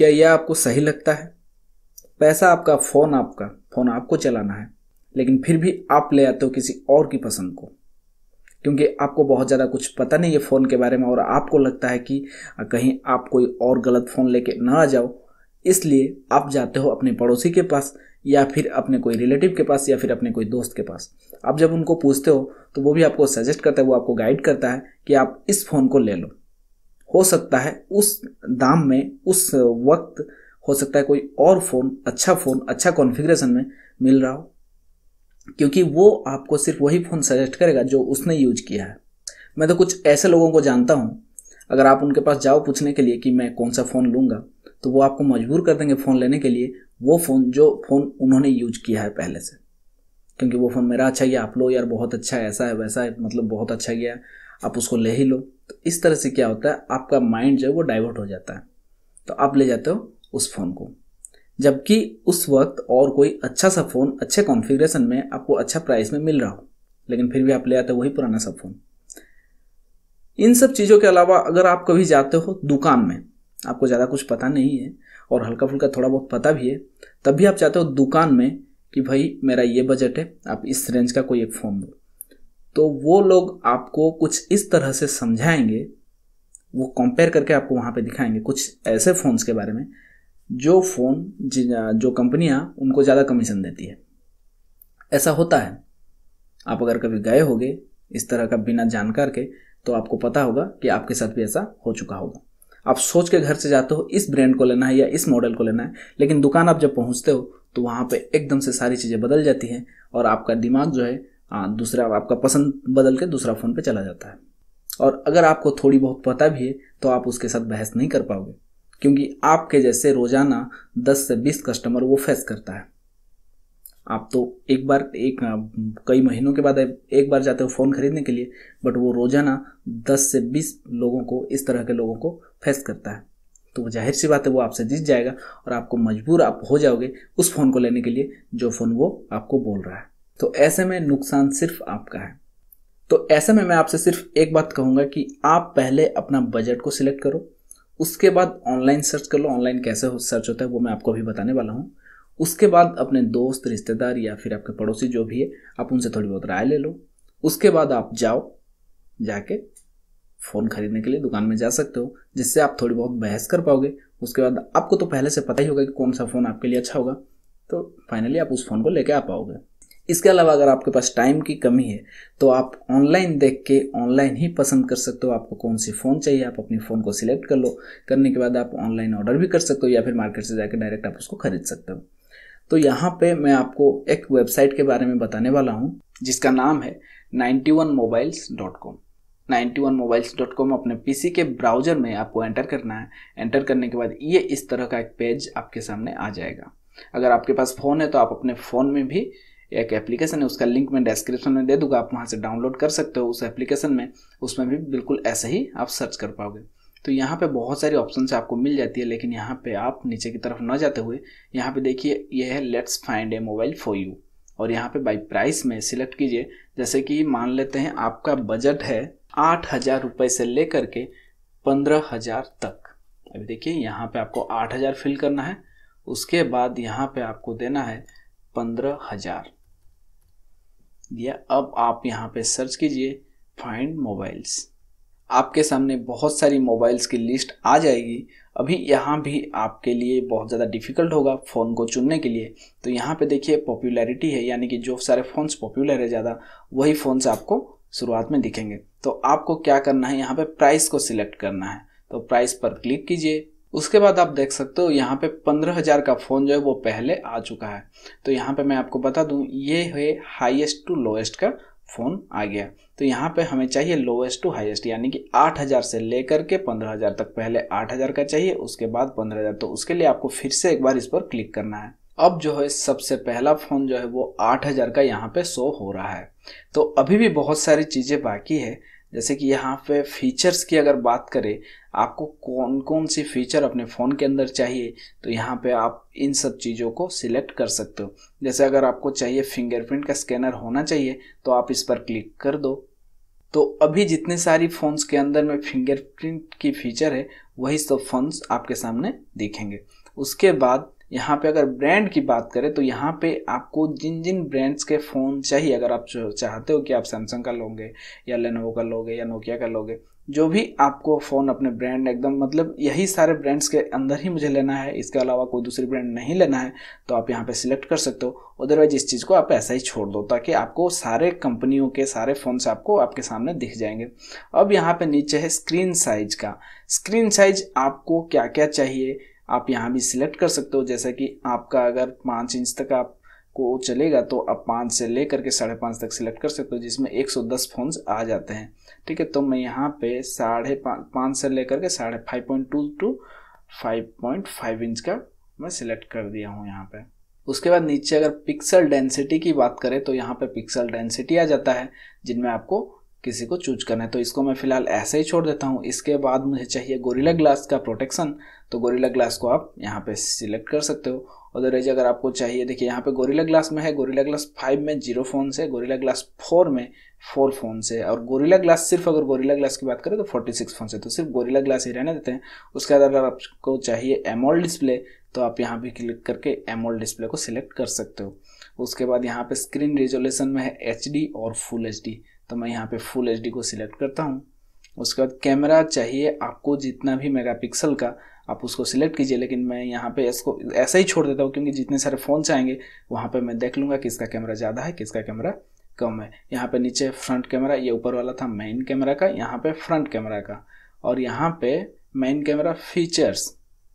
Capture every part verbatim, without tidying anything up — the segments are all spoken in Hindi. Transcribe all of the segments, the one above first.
क्या यह आपको सही लगता है? पैसा आपका, फ़ोन आपका, फ़ोन आपको चलाना है, लेकिन फिर भी आप ले आते हो किसी और की पसंद को, क्योंकि आपको बहुत ज़्यादा कुछ पता नहीं है फ़ोन के बारे में और आपको लगता है कि कहीं आप कोई और गलत फ़ोन लेके ना आ जाओ, इसलिए आप जाते हो अपने पड़ोसी के पास या फिर अपने कोई रिलेटिव के पास या फिर अपने कोई दोस्त के पास। आप जब उनको पूछते हो तो वो भी आपको सजेस्ट करता है, वो आपको गाइड करता है कि आप इस फ़ोन को ले लो। हो सकता है उस दाम में उस वक्त हो सकता है कोई और फ़ोन, अच्छा फ़ोन, अच्छा कॉन्फ़िगरेशन में मिल रहा हो, क्योंकि वो आपको सिर्फ वही फ़ोन सजेस्ट करेगा जो उसने यूज किया है। मैं तो कुछ ऐसे लोगों को जानता हूँ, अगर आप उनके पास जाओ पूछने के लिए कि मैं कौन सा फ़ोन लूँगा तो वो आपको मजबूर कर देंगे फ़ोन लेने के लिए वो फ़ोन जो फ़ोन उन्होंने यूज किया है पहले से, क्योंकि वो फ़ोन मेरा अच्छा गया, आप लो यार बहुत अच्छा है, ऐसा है वैसा है, मतलब बहुत अच्छा गया है, आप उसको ले ही लो। तो इस तरह से क्या होता है, आपका माइंड जो है वो डाइवर्ट हो जाता है, तो आप ले जाते हो उस फ़ोन को, जबकि उस वक्त और कोई अच्छा सा फ़ोन अच्छे कॉन्फ़िगरेशन में आपको अच्छा प्राइस में मिल रहा हो, लेकिन फिर भी आप ले आते हो वही पुराना सा फ़ोन। इन सब चीज़ों के अलावा अगर आप कभी जाते हो दुकान में, आपको ज़्यादा कुछ पता नहीं है और हल्का फुल्का थोड़ा बहुत पता भी है, तब भी आप चाहते हो दुकान में कि भाई मेरा ये बजट है, आप इस रेंज का कोई एक फ़ोन दो, तो वो लोग आपको कुछ इस तरह से समझाएंगे, वो कंपेयर करके आपको वहाँ पे दिखाएंगे कुछ ऐसे फ़ोन्स के बारे में जो फ़ोन जो कंपनियाँ उनको ज़्यादा कमीशन देती है। ऐसा होता है, आप अगर कभी गए होगे इस तरह का बिना जानकार के तो आपको पता होगा कि आपके साथ भी ऐसा हो चुका होगा। आप सोच के घर से जाते हो इस ब्रांड को लेना है या इस मॉडल को लेना है, लेकिन दुकान आप जब पहुँचते हो तो वहाँ पे एकदम से सारी चीज़ें बदल जाती हैं और आपका दिमाग जो है हाँ दूसरा, आपका पसंद बदल के दूसरा फ़ोन पे चला जाता है। और अगर आपको थोड़ी बहुत पता भी है तो आप उसके साथ बहस नहीं कर पाओगे, क्योंकि आपके जैसे रोज़ाना दस से बीस कस्टमर वो फेस करता है। आप तो एक बार एक कई महीनों के बाद एक बार जाते हो फ़ोन ख़रीदने के लिए, बट वो रोज़ाना दस से बीस लोगों को, इस तरह के लोगों को फेस करता है, तो जाहिर सी बात है वो आपसे जीत जाएगा और आपको मजबूर आप हो जाओगे उस फ़ोन को लेने के लिए जो फ़ोन वो आपको बोल रहा है। तो ऐसे में नुकसान सिर्फ आपका है। तो ऐसे में मैं आपसे सिर्फ एक बात कहूँगा कि आप पहले अपना बजट को सिलेक्ट करो, उसके बाद ऑनलाइन सर्च कर लो। ऑनलाइन कैसे हो सर्च होता है वो मैं आपको अभी बताने वाला हूँ। उसके बाद अपने दोस्त, रिश्तेदार या फिर आपके पड़ोसी जो भी है, आप उनसे थोड़ी बहुत राय ले लो। उसके बाद आप जाओ, जाके फ़ोन खरीदने के लिए दुकान में जा सकते हो, जिससे आप थोड़ी बहुत बहस कर पाओगे। उसके बाद आपको तो पहले से पता ही होगा कि कौन सा फ़ोन आपके लिए अच्छा होगा, तो फाइनली आप उस फ़ोन को लेके आ पाओगे। इसके अलावा अगर आपके पास टाइम की कमी है तो आप ऑनलाइन देख के ऑनलाइन ही पसंद कर सकते हो आपको कौन सी फ़ोन चाहिए। आप अपनी फ़ोन को सिलेक्ट कर लो, करने के बाद आप ऑनलाइन ऑर्डर भी कर सकते हो या फिर मार्केट से जाकर डायरेक्ट आप उसको खरीद सकते हो। तो यहाँ पे मैं आपको एक वेबसाइट के बारे में बताने वाला हूँ जिसका नाम है ninety one mobiles dot com. Ninety one mobiles dot com अपने पीसी के ब्राउज़र में आपको एंटर करना है। एंटर करने के बाद ये इस तरह का एक पेज आपके सामने आ जाएगा। अगर आपके पास फ़ोन है तो आप अपने फ़ोन में भी एक एप्लीकेशन है, उसका लिंक मैं डिस्क्रिप्शन में दे दूंगा, आप वहां से डाउनलोड कर सकते हो उस एप्लीकेशन में। उसमें भी बिल्कुल ऐसे ही आप सर्च कर पाओगे। तो यहाँ पे बहुत सारी ऑप्शन आपको मिल जाती है, लेकिन यहाँ पे आप नीचे की तरफ ना जाते हुए यहाँ पे देखिए, यह है let's find a mobile for you, और यहाँ पे बाई प्राइस में सिलेक्ट कीजिए। जैसे कि मान लेते हैं आपका बजट है आठ हज़ार रुपये से लेकर के पंद्रह हज़ार तक। अभी देखिए यहाँ पे आपको आठ हज़ार फिल करना है, उसके बाद यहाँ पे आपको देना है पंद्रह हज़ार। या अब आप यहाँ पे सर्च कीजिए फाइंड मोबाइल्स, आपके सामने बहुत सारी मोबाइल्स की लिस्ट आ जाएगी। अभी यहाँ भी आपके लिए बहुत ज़्यादा डिफ़िकल्ट होगा फ़ोन को चुनने के लिए। तो यहाँ पे देखिए पॉपुलैरिटी है, यानी कि जो सारे फ़ोन्स पॉपुलर है ज़्यादा वही फ़ोन्स आपको शुरुआत में दिखेंगे। तो आपको क्या करना है, यहाँ पर प्राइस को सिलेक्ट करना है, तो प्राइस पर क्लिक कीजिए। उसके बाद आप देख सकते हो यहाँ पे पंद्रह हज़ार का फ़ोन जो है वो पहले आ चुका है। तो यहाँ पे मैं आपको बता दूँ, ये है हाईएस्ट टू लोएस्ट का फ़ोन आ गया। तो यहाँ पे हमें चाहिए लोएस्ट टू हाईएस्ट, यानी कि आठ हज़ार से लेकर के पंद्रह हज़ार तक। पहले आठ हज़ार का चाहिए, उसके बाद पंद्रह हज़ार। तो उसके लिए आपको फिर से एक बार इस पर क्लिक करना है। अब जो है सबसे पहला फ़ोन जो है वो आठ हज़ार का यहाँ पे शो हो रहा है। तो अभी भी बहुत सारी चीज़ें बाकी है, जैसे कि यहाँ पे फीचर्स की अगर बात करें, आपको कौन कौन सी फ़ीचर अपने फ़ोन के अंदर चाहिए, तो यहाँ पे आप इन सब चीज़ों को सिलेक्ट कर सकते हो। जैसे अगर आपको चाहिए फिंगरप्रिंट का स्कैनर होना चाहिए तो आप इस पर क्लिक कर दो। तो अभी जितने सारी फ़ोन्स के अंदर में फिंगरप्रिंट की फीचर है वही सब फ़ोन्स आपके सामने दिखेंगे। उसके बाद यहाँ पे अगर ब्रांड की बात करें तो यहाँ पे आपको जिन जिन ब्रांड्स के फ़ोन चाहिए, अगर आप चाहते हो कि आप सैमसंग का लोगे या लेनोवो का लोगे या नोकिया का लोगे, जो भी आपको फ़ोन अपने ब्रांड एकदम मतलब यही सारे ब्रांड्स के अंदर ही मुझे लेना है, इसके अलावा कोई दूसरी ब्रांड नहीं लेना है, तो आप यहाँ पे सिलेक्ट कर सकते हो। अदरवाइज इस चीज़ को आप ऐसा ही छोड़ दो ताकि आपको सारे कंपनियों के सारे फ़ोन्स आपको आपके सामने दिख जाएंगे। अब यहाँ पे नीचे है स्क्रीन साइज का। स्क्रीन साइज आपको क्या क्या चाहिए आप यहाँ भी सिलेक्ट कर सकते हो, जैसे कि आपका अगर पाँच इंच तक आप को चलेगा तो आप पाँच से लेकर के साढ़े पाँच तक सिलेक्ट कर सकते हो, जिसमें एक सौ दस फोन्स आ जाते हैं। ठीक है, तो मैं यहाँ पे साढ़े पाँच से लेकर के साढ़े five point two to five point five inch का मैं सिलेक्ट कर दिया हूँ यहाँ पे। उसके बाद नीचे अगर पिक्सल डेंसिटी की बात करें तो यहाँ पे पिक्सल डेंसिटी आ जाता है, जिनमें आपको किसी को चूज करना है, तो इसको मैं फिलहाल ऐसे ही छोड़ देता हूँ। इसके बाद मुझे चाहिए गोरिल्ला ग्लास का प्रोटेक्शन, तो गोरिल्ला ग्लास को आप यहाँ पे सिलेक्ट कर सकते हो। अदरवाइज अगर आपको चाहिए, देखिए यहाँ पे गोरिल्ला ग्लास में है, गोरिल्ला ग्लास फाइव में जीरो फोन से, गोरिल्ला ग्लास फोर में फोर फोन से, और गोरिल्ला ग्लास सिर्फ अगर गोरिल्ला ग्लास की बात करें तो फोर्टी सिक्स फोन से, तो सिर्फ गोरिल्ला ग्लास ही रहने देते हैं। उसके बाद अगर आपको चाहिए एमोल्ड डिस्प्ले तो आप यहाँ भी क्लिक करके एमोल्ड डिस्प्ले को सिलेक्ट कर सकते हो। उसके बाद यहाँ पे स्क्रीन रेजोल्यूशन में है एच डी और फुल एच डी, तो मैं यहाँ पे फुल एच डी को सिलेक्ट करता हूँ। उसके बाद कैमरा चाहिए आपको जितना भी मेगापिक्सल का आप उसको सिलेक्ट कीजिए, लेकिन मैं यहाँ पे इसको ऐसा ही छोड़ देता हूँ क्योंकि जितने सारे फ़ोन्स आएंगे वहाँ पे मैं देख लूँगा किसका कैमरा ज़्यादा है किसका कैमरा कम है। यहाँ पे नीचे फ्रंट कैमरा, ये ऊपर वाला था मेन कैमरा का, यहाँ पे फ्रंट कैमरा का, और यहाँ पे मेन कैमरा फीचर्स,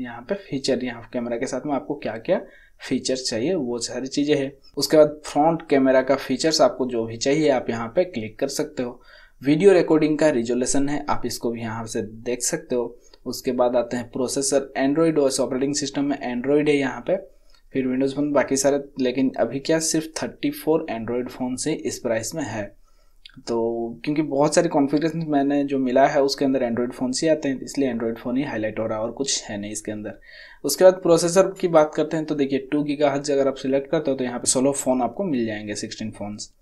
यहाँ पे फीचर यहाँ कैमरा के साथ में आपको क्या क्या फीचर्स चाहिए वो सारी चीज़ें हैं। उसके बाद फ्रंट कैमरा का फीचर्स आपको जो भी चाहिए आप यहाँ पे क्लिक कर सकते हो। वीडियो रिकॉर्डिंग का रिजोल्यूशन है, आप इसको भी यहाँ से देख सकते हो। उसके बाद आते हैं processor, Android O S operating system में एंड्रॉयड है यहाँ पे, फिर विंडोज़ फोन बाकी सारे, लेकिन अभी क्या सिर्फ थर्टी फोर एंड्रॉयड फ़ोन से इस प्राइस में है, तो क्योंकि बहुत सारे कॉन्फ़िगरेशन मैंने जो मिला है उसके अंदर एंड्रॉयड फ़ोन से आते हैं इसलिए एंड्रॉयड फ़ोन ही हाईलाइट हो रहा है और कुछ है नहीं इसके अंदर। उसके बाद प्रोसेसर की बात करते हैं तो देखिए टू गीगाहर्ट्ज़ अगर आप सिलेक्ट करते हो तो यहाँ पे सोलह फ़ोन आपको मिल जाएंगे, सिक्सटीन फोन्स।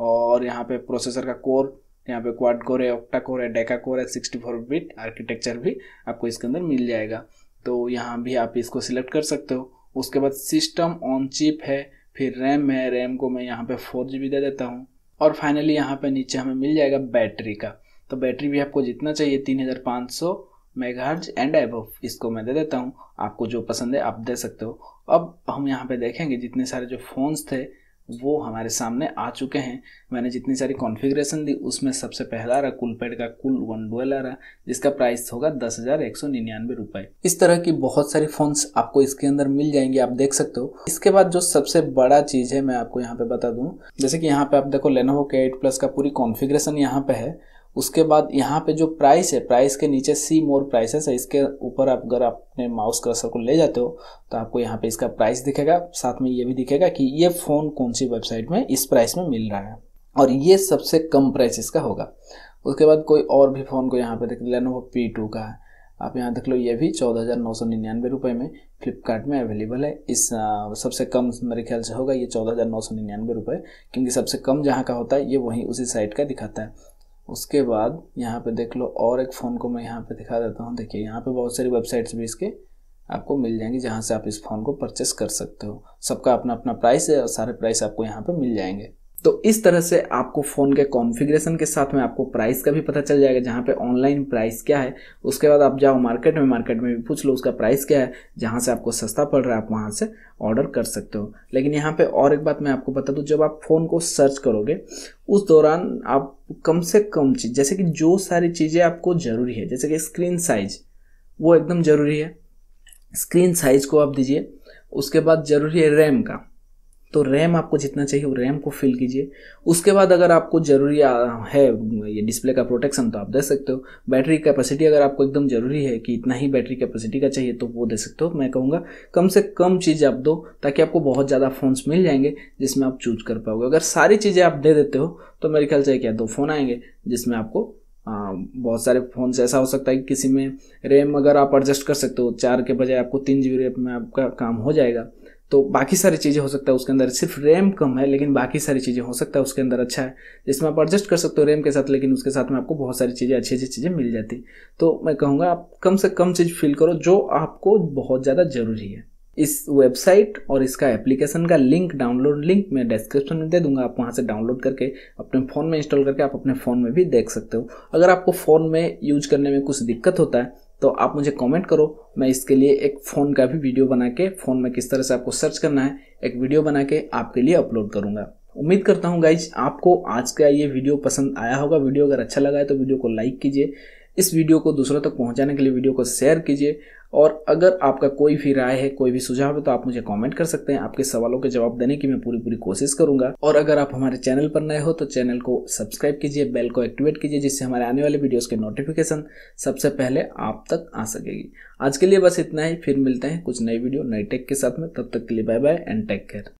और यहाँ पे प्रोसेसर का कोर, यहाँ पे क्वाड कोर है, ऑक्टा कोर है, डेका कोर है, सिक्सटी फोर बिट आर्किटेक्चर भी आपको इसके अंदर मिल जाएगा, तो यहाँ भी आप इसको सिलेक्ट कर सकते हो। उसके बाद सिस्टम ऑन चिप है, फिर रैम है, रैम को मैं यहाँ पे फोर जी बी दे देता हूँ। और फाइनली यहाँ पे नीचे हमें मिल जाएगा बैटरी का, तो बैटरी भी आपको जितना चाहिए तीन हज़ार पाँच सौ मेगाहर्ट्ज़ एंड अबव इसको मैं दे देता हूँ, आपको जो पसंद है आप दे सकते हो। अब हम यहाँ पे देखेंगे जितने सारे जो फ़ोन्स थे वो हमारे सामने आ चुके हैं। मैंने जितनी सारी कॉन्फ़िगरेशन दी उसमें सबसे पहला आ रहा कूलपैड का कूल वन डुअल आ रहा, जिसका प्राइस होगा दस हज़ार एक सौ निन्यानवे रुपये। इस तरह की बहुत सारी फ़ोन्स आपको इसके अंदर मिल जाएंगे, आप देख सकते हो। इसके बाद जो सबसे बड़ा चीज़ है मैं आपको यहाँ पे बता दूँ, जैसे कि यहाँ पे आप देखो लेनोवो K एट प्लस का पूरी कॉन्फ़िगरेशन यहाँ पे है। उसके बाद यहाँ पे जो प्राइस है, प्राइस के नीचे सी मोर प्राइसेस है, इसके ऊपर आप अगर अपने माउस कर्सर को ले जाते हो तो आपको यहाँ पे इसका प्राइस दिखेगा, साथ में ये भी दिखेगा कि ये फ़ोन कौन सी वेबसाइट में इस प्राइस में मिल रहा है, और ये सबसे कम प्राइस इसका होगा। उसके बाद कोई और भी फ़ोन को यहाँ पे देख लेनोवो पी टू का है, आप यहाँ देख लो ये भी चौदह हज़ार नौ सौ निन्यानवे रुपये में फ्लिपकार्ट में अवेलेबल है। इस आ, सबसे कम मेरे ख्याल से होगा ये चौदह हज़ार नौ सौ निन्यानवे रुपये, क्योंकि सबसे कम जहाँ का होता है ये वहीं उसी साइट का दिखाता है। उसके बाद यहाँ पे देख लो और एक फ़ोन को मैं यहाँ पे दिखा देता हूँ। देखिए यहाँ पे बहुत सारी वेबसाइट्स भी इसके आपको मिल जाएंगी जहाँ से आप इस फ़ोन को परचेस कर सकते हो। सबका अपना अपना प्राइस है और सारे प्राइस आपको यहाँ पे मिल जाएंगे। तो इस तरह से आपको फ़ोन के कॉन्फ़िगरेशन के साथ में आपको प्राइस का भी पता चल जाएगा, जहाँ पे ऑनलाइन प्राइस क्या है। उसके बाद आप जाओ मार्केट में, मार्केट में भी पूछ लो उसका प्राइस क्या है, जहाँ से आपको सस्ता पड़ रहा है आप वहाँ से ऑर्डर कर सकते हो। लेकिन यहाँ पे और एक बात मैं आपको बता दूँ, जब आप फ़ोन को सर्च करोगे उस दौरान आप कम से कम चीज़, जैसे कि जो सारी चीज़ें आपको ज़रूरी है, जैसे कि स्क्रीन साइज वो एकदम ज़रूरी है, स्क्रीन साइज़ को आप दीजिए। उसके बाद ज़रूरी है रैम का, तो रैम आपको जितना चाहिए वो रैम को फिल कीजिए। उसके बाद अगर आपको ज़रूरी है ये डिस्प्ले का प्रोटेक्शन तो आप दे सकते हो। बैटरी कैपेसिटी अगर आपको एकदम ज़रूरी है कि इतना ही बैटरी कैपेसिटी का चाहिए तो वो दे सकते हो। मैं कहूँगा कम से कम चीज़ आप दो ताकि आपको बहुत ज़्यादा फ़ोन्स मिल जाएंगे जिसमें आप चूज कर पाओगे। अगर सारी चीज़ें आप दे देते हो तो मेरे ख्याल से क्या दो फ़ोन आएंगे जिसमें आपको आ, बहुत सारे फ़ोन से ऐसा हो सकता है कि किसी में रैम अगर आप एडजस्ट कर सकते हो, चार के बजाय आपको तीन जी बी रैम में आपका काम हो जाएगा, तो बाकी सारी चीज़ें हो सकता है उसके अंदर, सिर्फ रैम कम है लेकिन बाकी सारी चीज़ें हो सकता है उसके अंदर अच्छा है, जिसमें आप एडजस्ट कर सकते हो रैम के साथ, लेकिन उसके साथ में आपको बहुत सारी चीज़ें अच्छी अच्छी चीज़ें मिल जाती। तो मैं कहूँगा आप कम से कम चीज़ फील करो जो आपको बहुत ज़्यादा ज़रूरी है। इस वेबसाइट और इसका एप्लीकेशन का लिंक, डाउनलोड लिंक मैं डिस्क्रिप्शन में दे दूंगा, आप वहां से डाउनलोड करके अपने फ़ोन में इंस्टॉल करके आप अपने फ़ोन में भी देख सकते हो। अगर आपको फ़ोन में यूज करने में कुछ दिक्कत होता है तो आप मुझे कमेंट करो, मैं इसके लिए एक फ़ोन का भी वीडियो बना के, फ़ोन में किस तरह से आपको सर्च करना है एक वीडियो बना के आपके लिए अपलोड करूँगा। उम्मीद करता हूँ गाइज आपको आज का ये वीडियो पसंद आया होगा। वीडियो अगर अच्छा लगा है तो वीडियो को लाइक कीजिए, इस वीडियो को दूसरों तक पहुँचाने के लिए वीडियो को शेयर कीजिए, और अगर आपका कोई भी राय है, कोई भी सुझाव है तो आप मुझे कमेंट कर सकते हैं। आपके सवालों के जवाब देने की मैं पूरी पूरी कोशिश करूंगा। और अगर आप हमारे चैनल पर नए हो तो चैनल को सब्सक्राइब कीजिए, बेल को एक्टिवेट कीजिए, जिससे हमारे आने वाले वीडियोस के नोटिफिकेशन सबसे पहले आप तक आ सकेगी। आज के लिए बस इतना ही, फिर मिलते हैं कुछ नई वीडियो नई टेक के साथ में। तब तक के लिए bye bye and take care.